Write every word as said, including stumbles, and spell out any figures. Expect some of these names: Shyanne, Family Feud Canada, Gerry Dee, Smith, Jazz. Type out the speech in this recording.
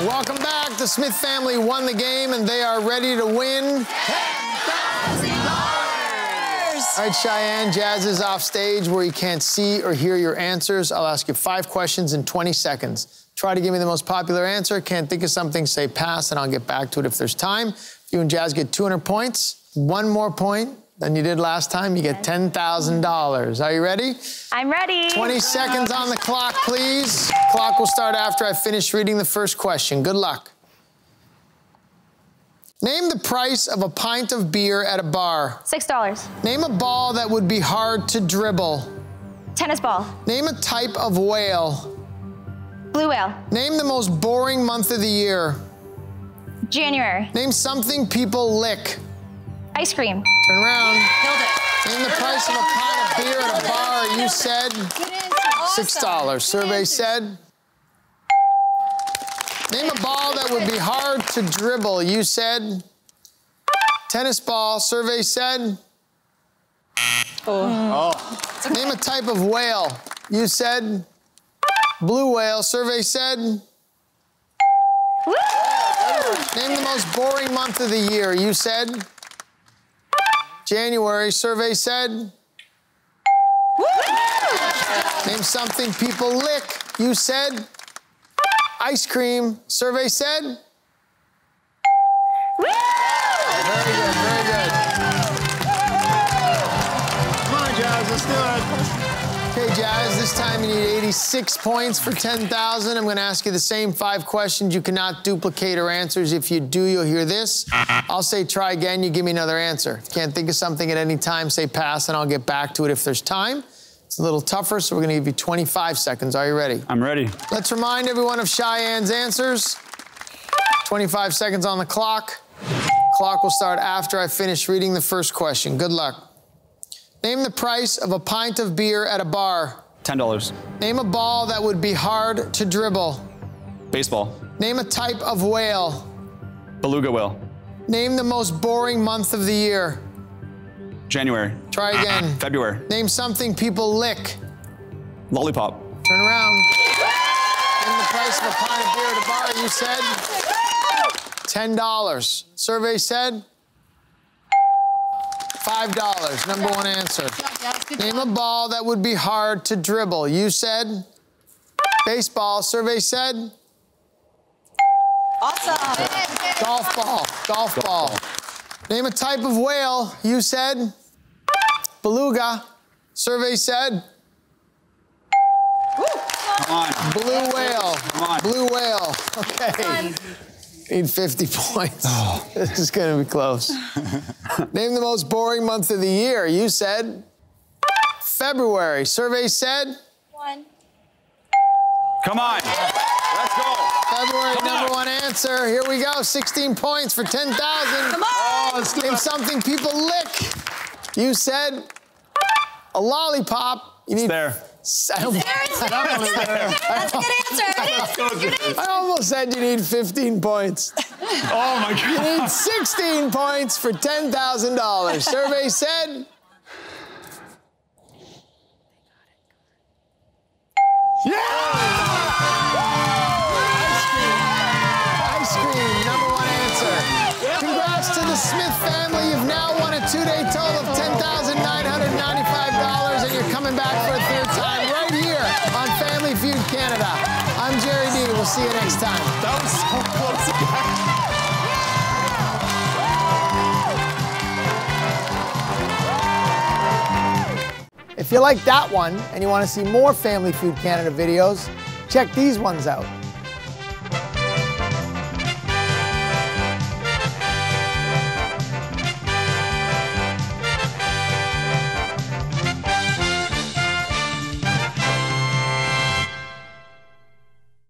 Welcome back. The Smith family won the game and they are ready to win ten thousand dollars! All right, Cheyenne, Jazz is off stage where you can't see or hear your answers. I'll ask you five questions in twenty seconds. Try to give me the most popular answer. Can't think of something, say pass, and I'll get back to it if there's time. If you and Jazz get two hundred points, one more point than you did last time, you get ten thousand dollars. Are you ready? I'm ready. twenty seconds on the clock, please. Clock will start after I finish reading the first question. Good luck. Name the price of a pint of beer at a bar. six dollars. Name a ball that would be hard to dribble. Tennis ball. Name a type of whale. Blue whale. Name the most boring month of the year. January. Name something people lick. Ice cream. Turn around. Killed it. Name the price of a pint of beer at a bar. You said six dollars. Survey said. Name a ball that would be hard to dribble. You said tennis ball. Survey said. Oh. Oh. Name a type of whale. You said blue whale. Survey said. Woo! Name the most boring month of the year. You said January. Survey said. Woo! Name something people lick. You said ice cream. Survey said. Woo! Very good, very good. Come on, Jazz, let's do it. Okay, Jazz, this time you need eighty-six points for ten thousand. I'm gonna ask you the same five questions. You cannot duplicate our answers. If you do, you'll hear this. I'll say try again, you give me another answer. If you can't think of something at any time, say pass, and I'll get back to it if there's time. It's a little tougher, so we're gonna give you twenty-five seconds. Are you ready? I'm ready. Let's remind everyone of Cheyenne's answers. twenty-five seconds on the clock. Clock will start after I finish reading the first question. Good luck. Name the price of a pint of beer at a bar. ten dollars. Name a ball that would be hard to dribble. Baseball. Name a type of whale. Beluga whale. Name the most boring month of the year. January. Try again. February. Name something people lick. Lollipop. Turn around. Name the price of a pint of beer at a bar. You said ten dollars. Survey said five dollars. Number one answer. Name a ball that would be hard to dribble. You said baseball. Survey said awesome. Golf ball. Golf ball. Name a type of whale. You said beluga. Survey said. Woo. Come on. Blue whale. Come on. Blue whale. Okay. Need fifty points. Oh. This is gonna be close. Name the most boring month of the year. You said February. Survey said. One. Come on. Let's go. February, Come number on. one answer. Here we go. sixteen points for ten thousand. Come on. Oh, let's Name something people lick. You said a lollipop. You it's need there. I almost, it's there. It's there. there. That's a good answer. I almost, good answer. I almost said you need fifteen points. Oh, my God. You need sixteen points for ten thousand dollars. Survey said. Yeah! Smith family, you've now won a two-day total of ten thousand nine hundred ninety-five dollars, and you're coming back for a third time right here on Family Feud Canada. I'm Jerry D. We'll see you next time. That was so close. If you like that one and you want to see more Family Feud Canada videos, check these ones out.